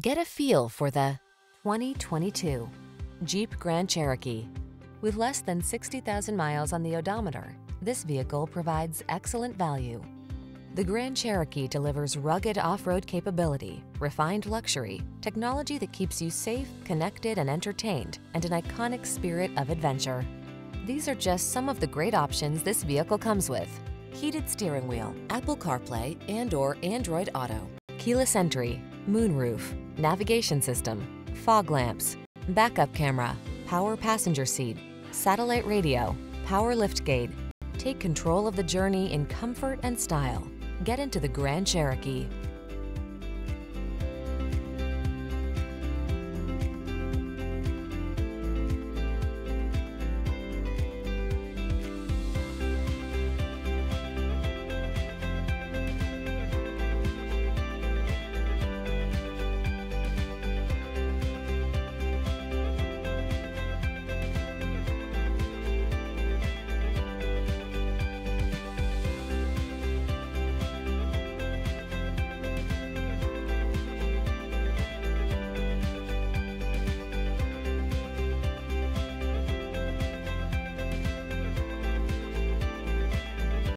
Get a feel for the 2022 Jeep Grand Cherokee. With less than 60,000 miles on the odometer, this vehicle provides excellent value. The Grand Cherokee delivers rugged off-road capability, refined luxury, technology that keeps you safe, connected, and entertained, and an iconic spirit of adventure. These are just some of the great options this vehicle comes with: heated steering wheel, Apple CarPlay and/or Android Auto, keyless entry, moonroof, navigation system, fog lamps, backup camera, power passenger seat, satellite radio, power liftgate. Take control of the journey in comfort and style. Get into the Grand Cherokee.